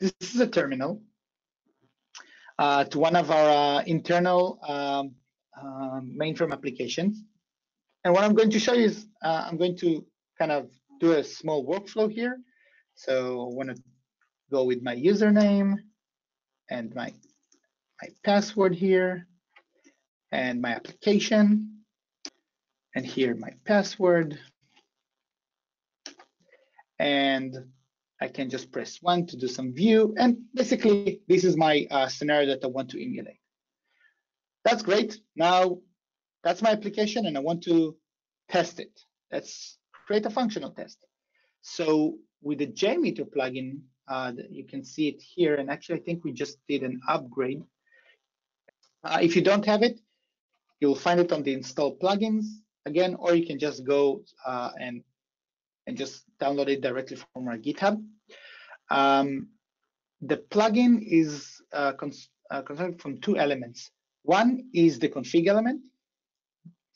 This is a terminal to one of our internal mainframe applications. And what I'm going to show you is I'm going to kind of do a small workflow here. So I want to go with my username and my password here and my application. And here my password. And I can just press 1 to do some view. And basically, this is my scenario that I want to emulate. That's great. Now, that's my application, and I want to test it. Let's create a functional test. So with the JMeter plugin, you can see it here. And actually, I think we just did an upgrade. If you don't have it, you'll find it on the install plugins again, or you can just go and just download it directly from our GitHub. The plugin is constructed from two elements. One is the config element,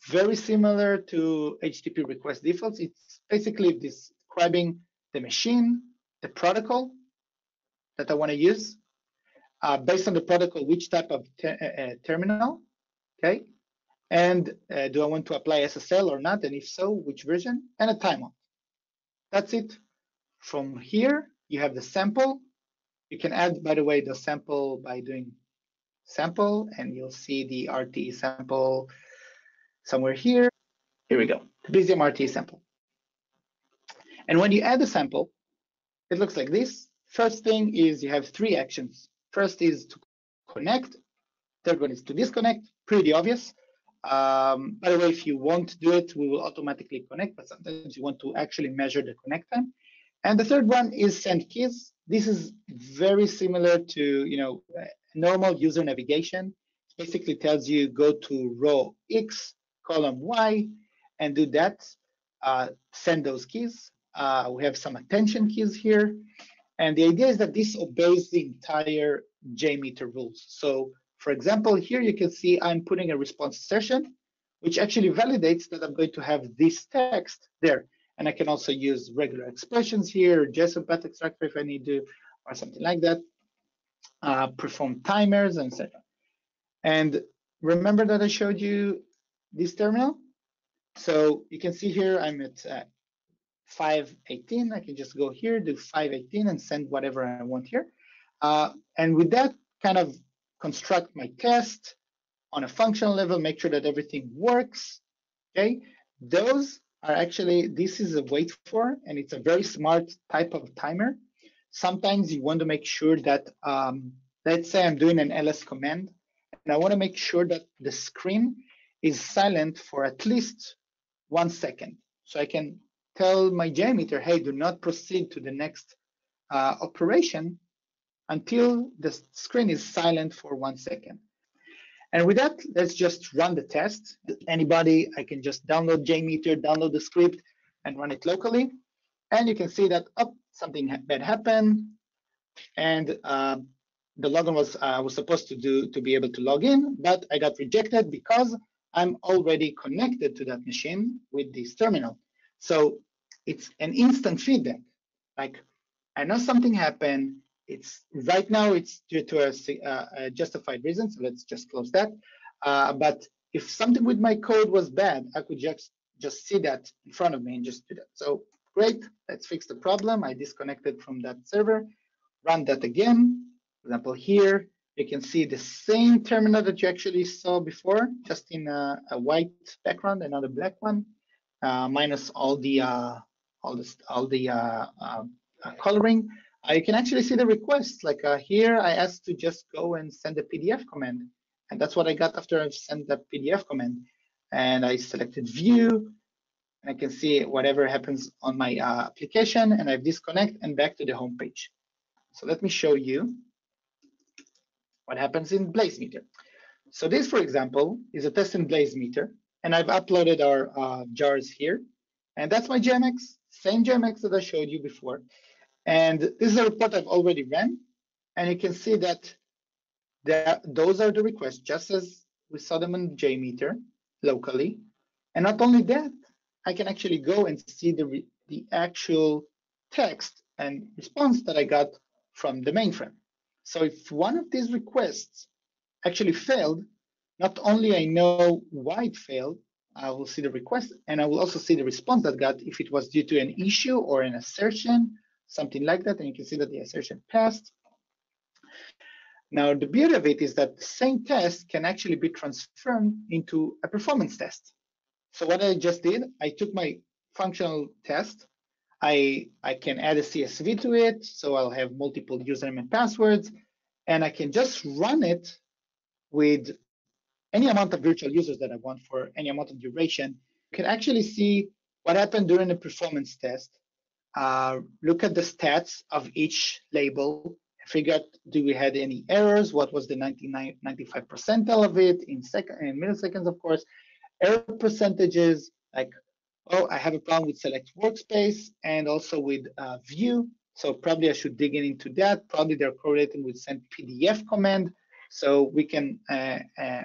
very similar to HTTP request defaults. It's basically describing the machine, the protocol that I want to use, based on the protocol, which type of terminal, okay? And do I want to apply SSL or not? And if so, which version? And a timeout. That's it. From here, you have the sample. You can add, by the way, the sample by doing sample, and you'll see the RTE sample somewhere here. Here we go, the BZM RTE sample. And when you add the sample, it looks like this. First thing is you have three actions. First is to connect. Third one is to disconnect, pretty obvious. By the way, if you won't do it, we will automatically connect, but sometimes you want to actually measure the connect time. And the third one is send keys. This is very similar to, you know, normal user navigation. It basically tells you go to row X, column Y, and do that, send those keys. We have some attention keys here. And the idea is that this obeys the entire JMeter rules. So for example, here you can see I'm putting a response assertion, which actually validates that I'm going to have this text there. And I can also use regular expressions here, JSON path extractor if I need to, or something like that, perform timers, etc. And remember that I showed you this terminal? So you can see here I'm at 518. I can just go here, do 518, and send whatever I want here. And with that, kind of construct my test on a functional level, make sure that everything works, okay? Those are actually, this is a wait for, and it's a very smart type of timer. Sometimes you want to make sure that, let's say I'm doing an ls command, and I want to make sure that the screen is silent for at least 1 second. So I can tell my JMeter, hey, do not proceed to the next operation until the screen is silent for 1 second. And with that, let's just run the test. Anybody, I can just download JMeter, download the script, and run it locally. And you can see that oh, something bad happened, and the login was supposed to be able to log in, but I got rejected because I'm already connected to that machine with this terminal. So it's an instant feedback. Like I know something happened. It's right now it's due to a justified reason, so let's just close that. But if something with my code was bad, I could just see that in front of me and just do that. So great, let's fix the problem. I disconnected from that server, run that again. For example, here you can see the same terminal that you actually saw before, just in a white background, another black one, minus all the coloring. You can actually see the request. Like here, I asked to just go and send a PDF command. And that's what I got after I've sent the PDF command. And I selected view. And I can see whatever happens on my application. And I've disconnect and back to the home page. So let me show you what happens in BlazeMeter. So this, for example, is a test in BlazeMeter. And I've uploaded our jars here. And that's my JMX, same JMX that I showed you before. And this is a report I've already ran, and you can see that those are the requests, just as we saw them on JMeter locally. And not only that, I can actually go and see the actual text and response that I got from the mainframe. So if one of these requests actually failed, not only I know why it failed, I will see the request, and I will also see the response that got, if it was due to an issue or an assertion, something like that, and you can see that the assertion passed. Now, the beauty of it is that the same test can actually be transformed into a performance test. So what I just did, I took my functional test, I can add a CSV to it, so I'll have multiple username and passwords, and I can just run it with any amount of virtual users that I want for any amount of duration. You can actually see what happened during the performance test, look at the stats of each label, figure out, do we had any errors, what was the 95 percentile of it in milliseconds, of course, error percentages, like, oh, I have a problem with select workspace and also with view, so probably I should dig into that, probably they're correlating with send PDF command, so we can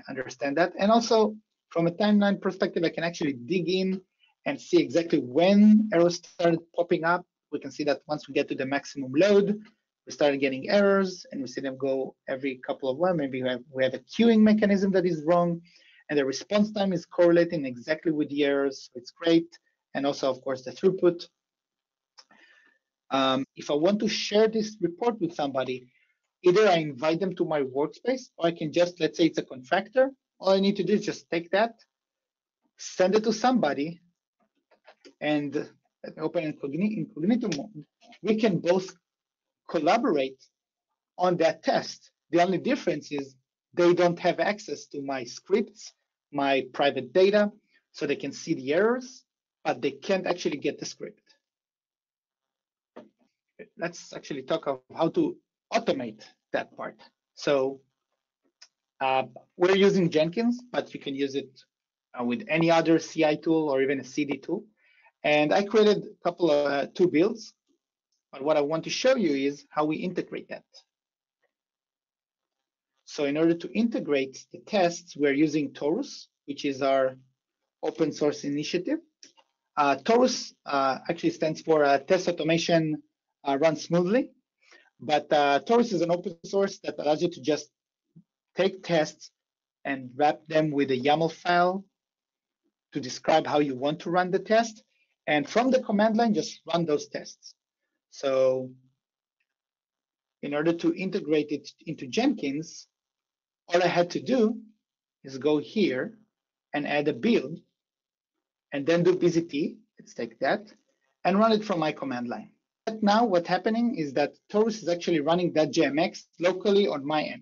understand that. And also from a timeline perspective, I can actually dig in and see exactly when errors started popping up. We can see that once we get to the maximum load, we started getting errors, and we see them go every couple of one. Maybe we have a queuing mechanism that is wrong, and the response time is correlating exactly with the errors. It's great. And also, of course, the throughput. If I want to share this report with somebody, either I invite them to my workspace, or I can just, let's say it's a contractor. All I need to do is just take that, send it to somebody, and let me open incognito mode. We can both collaborate on that test. The only difference is they don't have access to my scripts, my private data, so they can see the errors, but they can't actually get the script. Let's actually talk of how to automate that part. So we're using Jenkins, but you can use it with any other CI tool or even a CD tool. And I created a couple of two builds. But what I want to show you is how we integrate that. So in order to integrate the tests, we're using Taurus, which is our open source initiative. Taurus actually stands for Test Automation Run Smoothly. But Taurus is an open source that allows you to just take tests and wrap them with a YAML file to describe how you want to run the test. And from the command line, just run those tests. So in order to integrate it into Jenkins, all I had to do is go here and add a build and then do BZT, let's take that, and run it from my command line. But now what's happening is that Taurus is actually running that JMX locally on my end.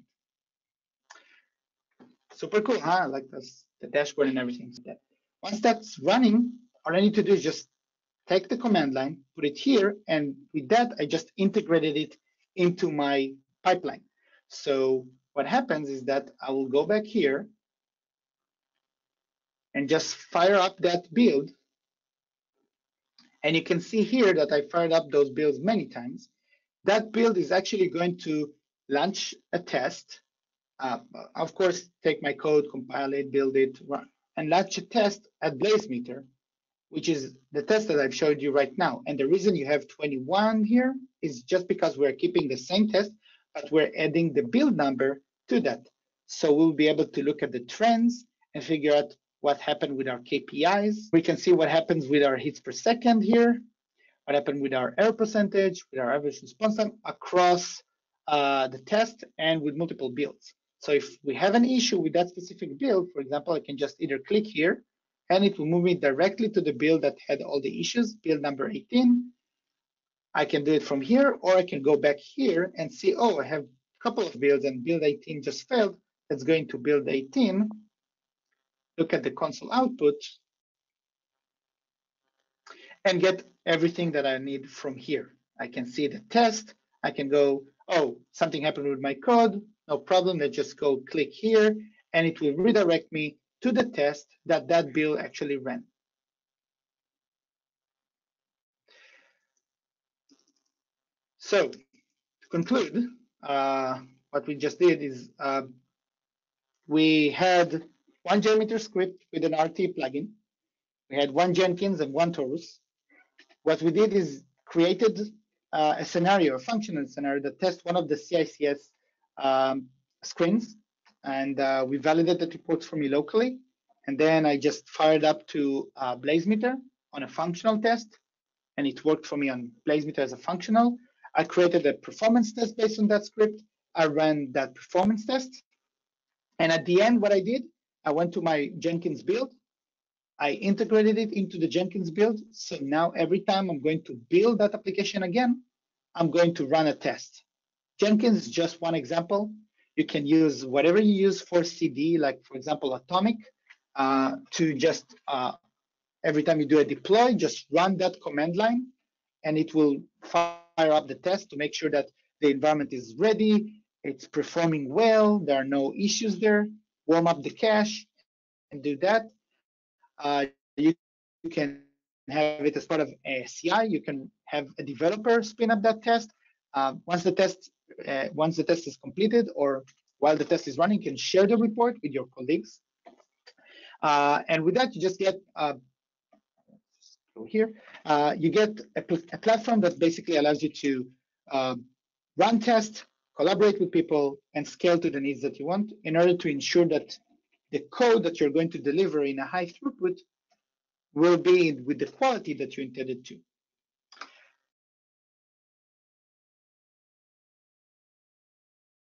Super cool, huh? I like this, the dashboard and everything. Once that's running, all I need to do is just take the command line, put it here, and with that, I just integrated it into my pipeline. So what happens is that I will go back here and just fire up that build. And you can see here that I fired up those builds many times. That build is actually going to launch a test. Of course, take my code, compile it, build it, run, and launch a test at BlazeMeter, which is the test that I've showed you right now. And the reason you have 21 here is just because we're keeping the same test, but we're adding the build number to that. So we'll be able to look at the trends and figure out what happened with our KPIs. We can see what happens with our hits per second here, what happened with our error percentage, with our average response time across the test and with multiple builds. So if we have an issue with that specific build, for example, I can just either click here and it will move me directly to the build that had all the issues, build number 18. I can do it from here, or I can go back here and see, oh, I have a couple of builds and build 18 just failed. Let's go into build 18. Look at the console output and get everything that I need from here. I can see the test. I can go, oh, something happened with my code. No problem. Let's just go click here and it will redirect me to the test that build actually ran. So to conclude, what we just did is we had one JMeter script with an RTE plugin. We had one Jenkins and one Taurus. What we did is created a scenario, a functional scenario that tests one of the CICS screens, and we validated reports for me locally. And then I just fired up to BlazeMeter on a functional test, and it worked for me on BlazeMeter as a functional. I created a performance test based on that script. I ran that performance test. And at the end, what I did, I went to my Jenkins build. I integrated it into the Jenkins build. So now every time I'm going to build that application again, I'm going to run a test. Jenkins is just one example. You can use whatever you use for CD, like for example, Atomic, to just every time you do a deploy, just run that command line, and it will fire up the test to make sure that the environment is ready, it's performing well, there are no issues there, warm up the cache, and do that. You can have it as part of a CI. You can have a developer spin up that test. Once the test is completed, or while the test is running, you can share the report with your colleagues. And with that, you just get you get a platform that basically allows you to run tests, collaborate with people, and scale to the needs that you want in order to ensure that the code that you're going to deliver in a high throughput will be with the quality that you intended to.